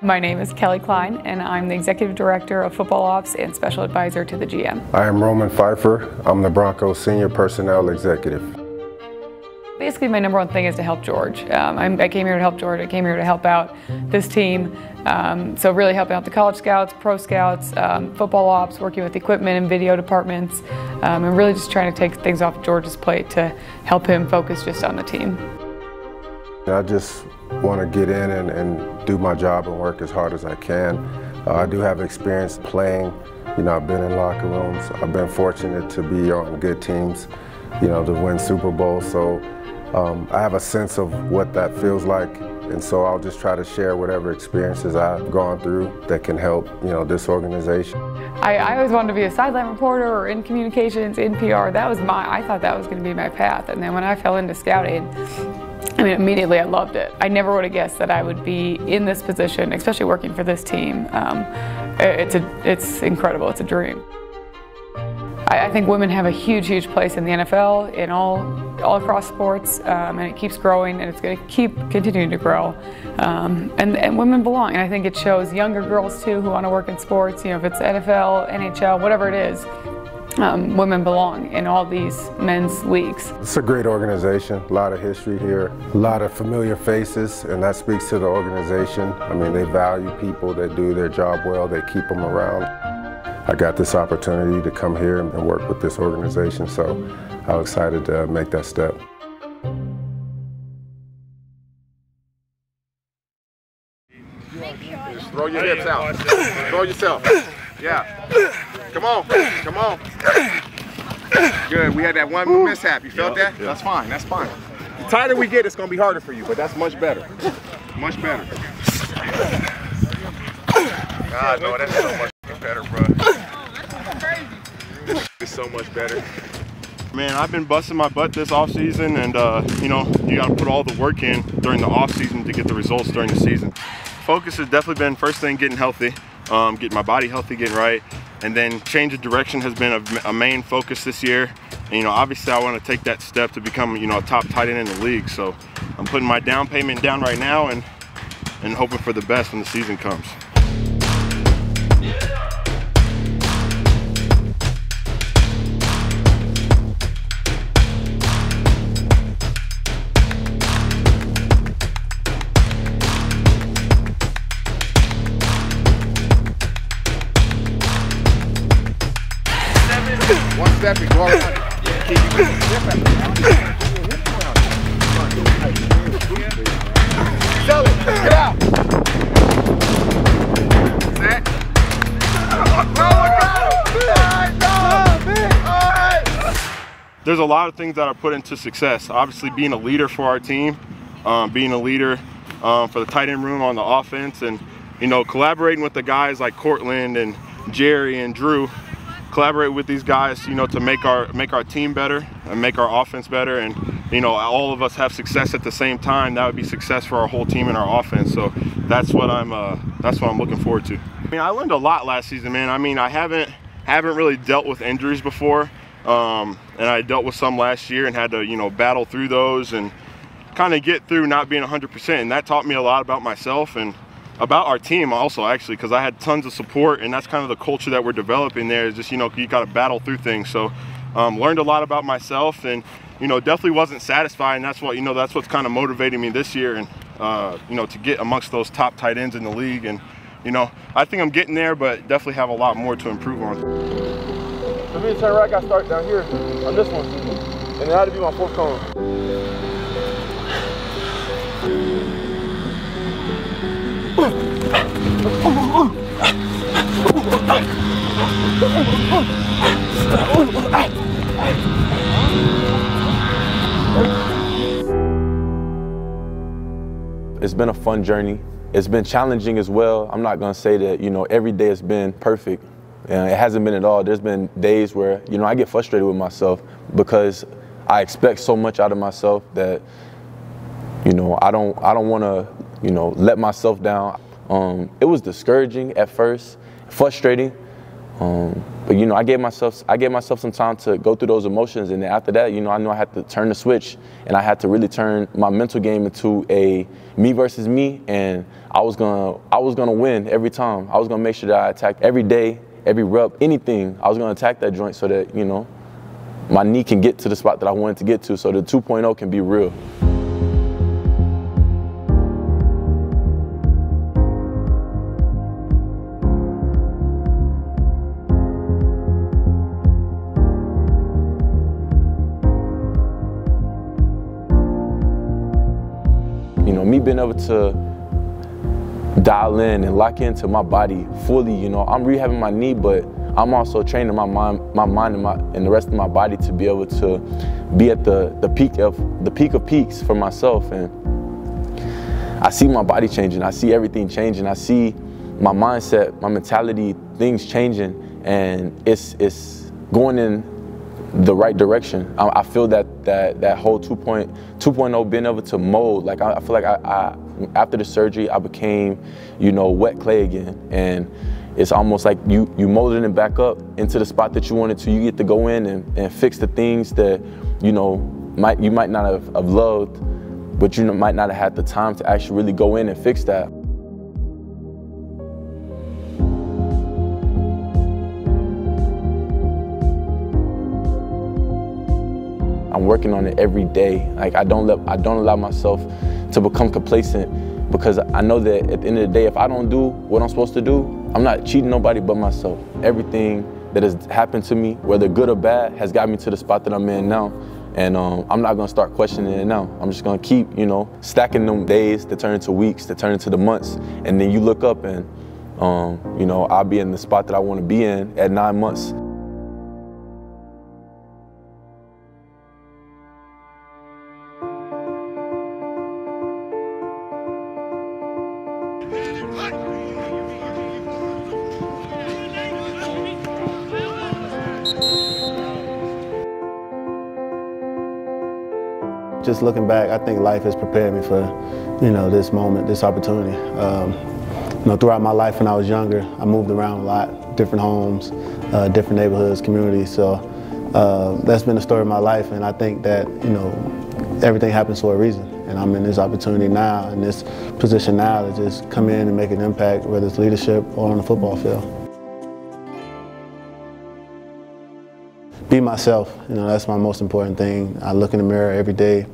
My name is Kelly Klein, and I'm the Executive Director of Football Ops and Special Advisor to the GM. I am Roman Pfeiffer. I'm the Broncos Senior Personnel Executive. Basically, my number one thing is to help George. I came here to help George. I came here to help out this team. So really helping out the college scouts, pro scouts, football ops, working with equipment and video departments, and really just trying to take things off George's plate to help him focus just on the team. I just want to get in and do my job and work as hard as I can. I do have experience playing. You know, I've been in locker rooms. I've been fortunate to be on good teams, you know, to win Super Bowl. So I have a sense of what that feels like. And so I'll just try to share whatever experiences I've gone through that can help, you know, this organization. I always wanted to be a sideline reporter or in communications, in PR. That was I thought that was going to be my path. And then when I fell into scouting, I mean, immediately I loved it. I never would have guessed that I would be in this position, especially working for this team. It's incredible. It's a dream. I think women have a huge, huge place in the NFL, in all across sports, and it keeps growing, and it's going to keep continuing to grow. And women belong, and I think it shows younger girls, too, who want to work in sports. You know, if it's NFL, NHL, whatever it is, women belong in all these men's leagues. It's a great organization, a lot of history here, a lot of familiar faces, and that speaks to the organization. I mean, they value people that do their job well, they keep them around. I got this opportunity to come here and work with this organization, so I'm excited to make that step. Just throw your hips out. Throw yourself. Yeah. Come on, come on. Good, we had that one mishap. You felt that? Yeah. That's fine, that's fine. The tighter we get, it's going to be harder for you, but that's much better. Much better. God, no, that's so much better, bro. It's so much better. Man, I've been busting my butt this offseason, and, you know, you got to put all the work in during the offseason to get the results during the season. Focus has definitely been, first thing, getting healthy, getting my body healthy, getting right. And then change of direction has been a main focus this year. And, you know, obviously I want to take that step to become, you know, a top tight end in the league. So I'm putting my down payment down right now and hoping for the best when the season comes. Keep you going. Sell it. Get out. Set. There's a lot of things that I put into success. Obviously, being a leader for our team, being a leader for the tight end room on the offense, and, you know, collaborating with the guys like Courtland and Jerry and Drew. Collaborate with these guys, you know, to make our team better and make our offense better, and, you know, all of us have success at the same time. That would be success for our whole team and our offense. So that's what I'm looking forward to. I mean, I learned a lot last season, man. I mean, I haven't really dealt with injuries before, and I dealt with some last year and had to, you know, battle through those and kind of get through not being 100%. And that taught me a lot about myself and about our team also, actually, because I had tons of support, and that's kind of the culture that we're developing there, is just, you know, you got to battle through things. So learned a lot about myself, and, you know, definitely wasn't satisfied, and that's what, you know, that's what's kind of motivating me this year, and, you know, to get amongst those top tight ends in the league. And, you know, I think I'm getting there, but definitely have a lot more to improve on. For me to turn right, I got to start down here on this one, and that would be my fourth cone. It's been a fun journey. It's been challenging as well. I'm not going to say that, you know, every day has been perfect. It hasn't been at all. There's been days where, you know, I get frustrated with myself because I expect so much out of myself that, you know, I don't want to, you know, let myself down. It was discouraging at first, frustrating, But you know, I gave myself some time to go through those emotions, and then after that, you know, I knew I had to turn the switch, and I had to really turn my mental game into a me versus me, and I was gonna win every time. I was gonna make sure that I attacked every day, every rep, anything. I was gonna attack that joint so that, you know, my knee can get to the spot that I wanted to get to, so the 2.0 can be real. You know, me being able to dial in and lock into my body fully, you know, I'm rehabbing my knee, but I'm also training my mind and the rest of my body to be able to be at the peak of peaks for myself. And I see my body changing, I see everything changing, I see my mindset, my mentality, things changing, and it's going in the right direction. I feel that whole 2.0 being able to mold, like I feel like I after the surgery I became, you know, wet clay again, and it's almost like you molded it back up into the spot that you wanted to. You get to go in and fix the things that, you know, you might not have loved, but you might not have had the time to actually really go in and fix that. I'm working on it every day. Like I don't allow myself to become complacent, because I know that at the end of the day, if I don't do what I'm supposed to do, I'm not cheating nobody but myself. Everything that has happened to me, whether good or bad, has got me to the spot that I'm in now. And I'm not gonna start questioning it now. I'm just gonna keep, you know, stacking them days that turn into weeks, that turn into the months. And then you look up and, you know, I'll be in the spot that I wanna be in at 9 months. Just looking back, I think life has prepared me for, you know, this moment, this opportunity. You know, throughout my life when I was younger, I moved around a lot, different homes, different neighborhoods, communities. So that's been the story of my life, and I think that, you know, everything happens for a reason. And I'm in this opportunity now, in this position now, to just come in and make an impact, whether it's leadership or on the football field. Be myself, you know, that's my most important thing. I look in the mirror every day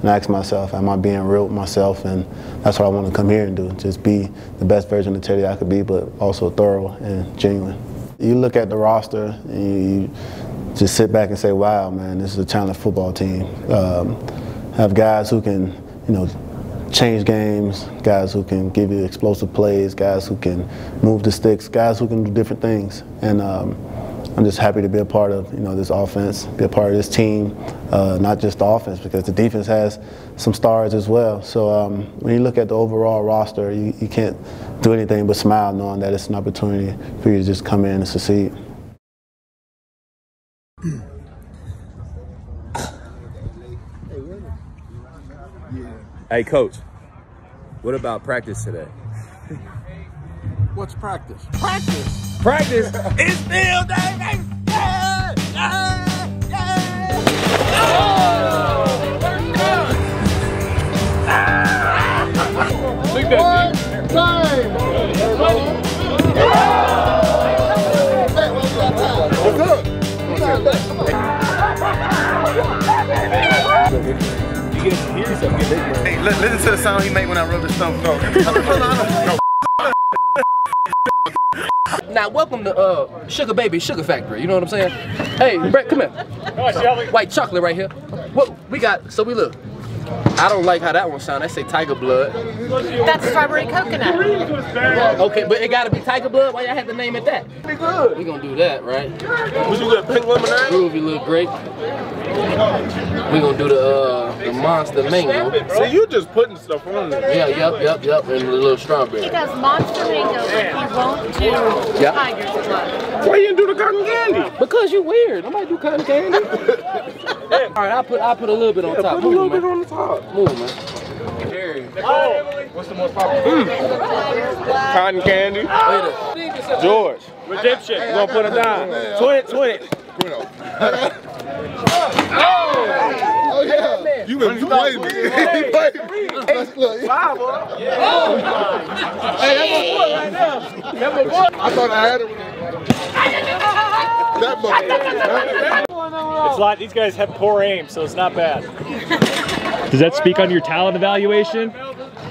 and I ask myself, am I being real with myself? And that's what I want to come here and do, just be the best version of Teddy I could be, but also thorough and genuine. You look at the roster and you just sit back and say, wow, man, this is a talented football team. Have guys who can, you know, change games, guys who can give you explosive plays, guys who can move the sticks, guys who can do different things. And I'm just happy to be a part of, you know, this offense, be a part of this team, not just the offense, because the defense has some stars as well. So when you look at the overall roster, you can't do anything but smile, knowing that it's an opportunity for you to just come in and succeed. Hey, Coach, what about practice today? What's practice? Practice! Practice is still day, baby! Yeah! Yeah! Yeah! Oh! First down! Ah! Think that deep. You get to hear something. Hey, listen to the sound he made when I rub his thumb. No. Now, welcome to Sugar Baby Sugar Factory, you know what I'm saying? Hey, Brett, come here. White chocolate right here. What we got, so we look. I don't like how that one sounds. They say tiger blood. That's strawberry coconut. Okay, but it gotta be tiger blood? Why y'all had to name it that? Pretty good. We gonna do that, right? Would you get pink lemonade? Groovy little grape. We gonna do the Monster Mango. See, you just putting stuff on there. Yeah, yep, and a little strawberry. He does Monster Mango, but he won't do tiger's blood. Why you do the cotton candy? Because you weird. I might do cotton candy. All right, I'll put a little bit on top. Put a little bit on the top. Move, man. Jerry, What's the most popular? Cotton candy. George. Redemption. We're going to put it down. Twin it. Oh, yeah. You been playing me. Hey, that's my boy right now. I thought I had it with that motherfucker. It's like these guys have poor aim, so it's not bad. Does that speak on your talent evaluation?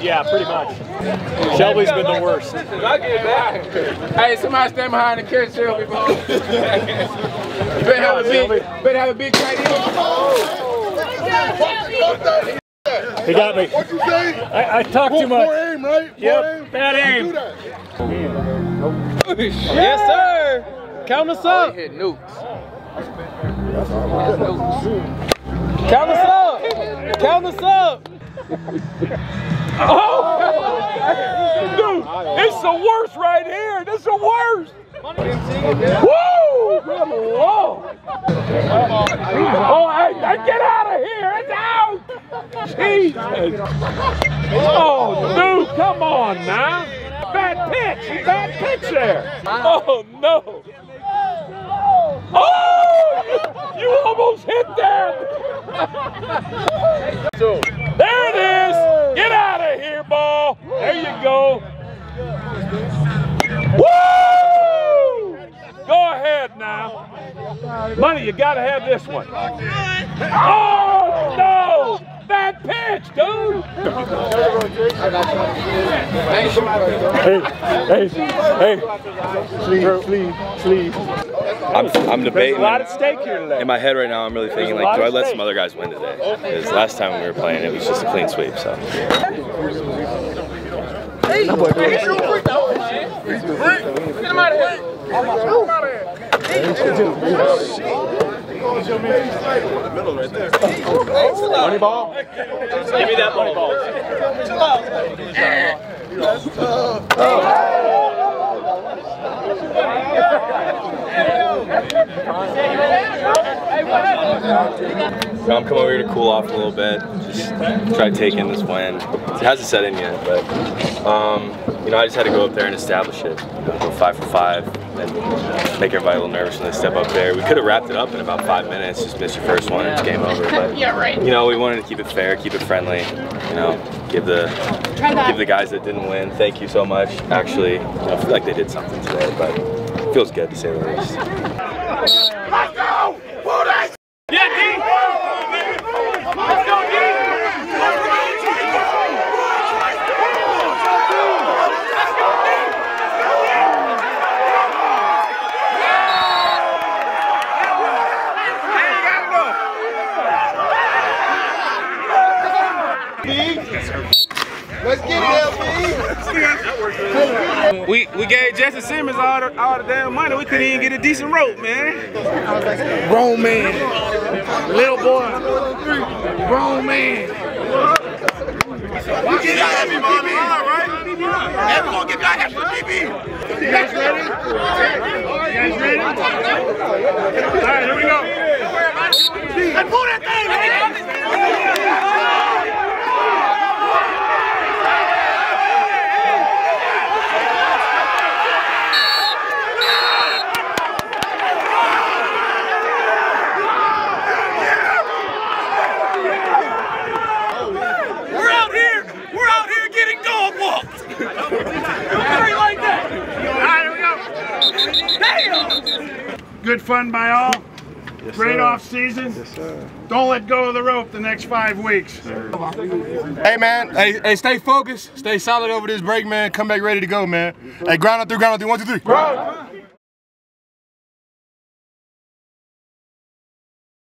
Yeah, pretty much. Shelby's been the worst. Hey, somebody stand behind the catch, Shelby. Better have a big tight end. Oh. He got me. What you say? I talk too much. Poor aim, right? Yep. Bad aim. Yes, sir. Count us up. Hit nukes. Count us up. Count us up. Oh, dude, it's the worst right here. This is the worst. Woo! Good Lord. Oh, I get out of here. It's out. Jesus. Oh, dude, come on now. Bad pitch. Bad pitch there. Oh, no. Oh, you almost hit that. There it is. Get out of here, ball. There you go. Woo! Go ahead now. Money, you gotta have this one. Oh, no! Bad pitch, dude! Hey. I'm debating. There's a lot at stake here today. In my head right now, I'm really thinking, like, do I let some other guys win today? Because last time we were playing, it was just a clean sweep, so. Hey, money ball. Give me that money ball. That's tough. I'm coming over here to cool off a little bit. Just try to take in this win. It hasn't set in yet, but you know, I just had to go up there and establish it. Go 5 for 5, and make everybody a little nervous when they step up there. We could have wrapped it up in about 5 minutes. Just missed your first one, and it's game over. But yeah, right. You know, we wanted to keep it fair, keep it friendly. You know, give the guys that didn't win thank you so much. Actually, I feel like they did something today, but it feels good to say the least. Let's go! Pull that! Yeah, D! Let's go, D! Let's get it, LB. We gave Justin Simmons all the damn money. We couldn't even get a decent rope, man. Roman, little boy, Roman. We get out of BB, right? Everyone get out of BB. You guys ready? All right, here we go. Let's pull that thing, man. Good fun by all. Yes, great off season. Yes, sir. Don't let go of the rope the next 5 weeks. Hey man, hey, stay focused, stay solid over this break, man. Come back ready to go, man. Hey, ground up through, 1, 2, 3. Bro.